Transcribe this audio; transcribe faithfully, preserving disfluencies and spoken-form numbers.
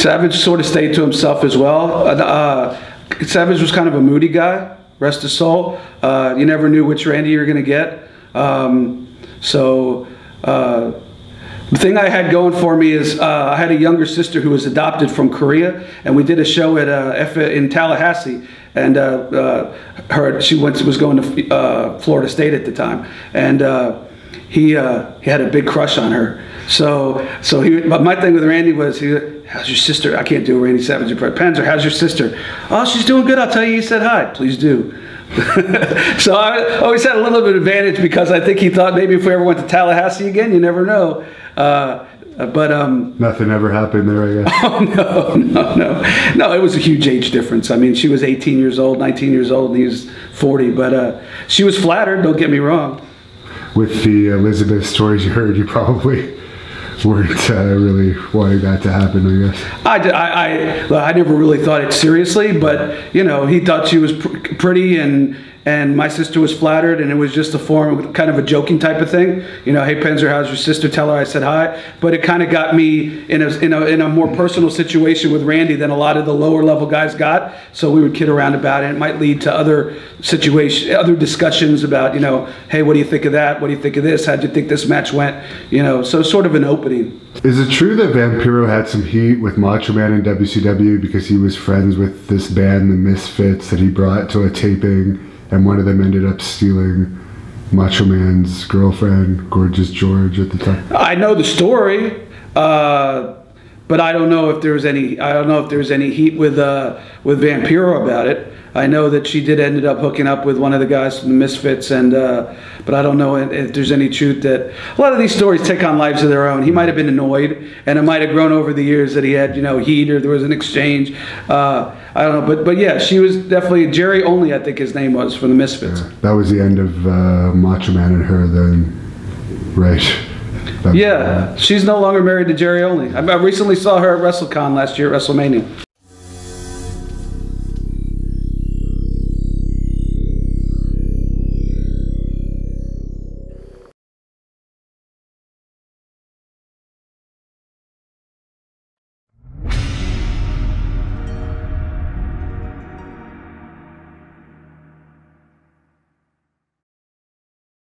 Savage sort of stayed to himself as well. Uh, uh, Savage was kind of a moody guy, rest his soul. Uh, you never knew which Randy you were going to get. Um, so uh, the thing I had going for me is uh, I had a younger sister who was adopted from Korea, and we did a show at uh, F in Tallahassee. And uh, uh, her, she went, was going to uh, Florida State at the time, and uh, he uh, he had a big crush on her. So so he. But my thing with Randy was, he, how's your sister? I can't do a Randy Savage and Fred Penzer. How's your sister? Oh, she's doing good. I'll tell you. He said hi. Please do. So I always had a little bit of advantage, because I think he thought maybe if we ever went to Tallahassee again, you never know. Uh, But um, nothing ever happened there, I guess. Oh no, no, no, no! It was a huge age difference. I mean, she was eighteen years old, nineteen years old, and he was forty. But uh, she was flattered. Don't get me wrong. With the Elizabeth stories you heard, you probably weren't uh, really wanting that to happen, I guess. I, did, I, I, I never really thought it seriously, but you know, he thought she was pr pretty and. And my sister was flattered, and it was just a form of kind of a joking type of thing. You know, hey, Penzer, how's your sister? Tell her I said hi. But it kind of got me in a, in a, in a more personal situation with Randy than a lot of the lower level guys got. So we would kid around about it. It might lead to other situations, other discussions about, you know, hey, what do you think of that? What do you think of this? How'd you think this match went? You know, so sort of an opening. Is it true that Vampiro had some heat with Macho Man in W C W because he was friends with this band, the Misfits, that he brought to a taping? And one of them ended up stealing Macho Man's girlfriend, Gorgeous George, at the time. I know the story, uh, but I don't know if there was any. I don't know if there was any heat with uh, with Vampiro about it. I know that she did ended up hooking up with one of the guys from the Misfits, and uh, but I don't know if, if there's any truth that a lot of these stories take on lives of their own. He might have been annoyed, and it might have grown over the years that he had, you know, heat, or there was an exchange. Uh, I don't know, but but yeah, she was definitely Jerry Only, I think his name was, from the Misfits. Yeah, that was the end of uh, Macho Man and her then, right? That's yeah, she's no longer married to Jerry Only. I recently saw her at WrestleCon last year at WrestleMania.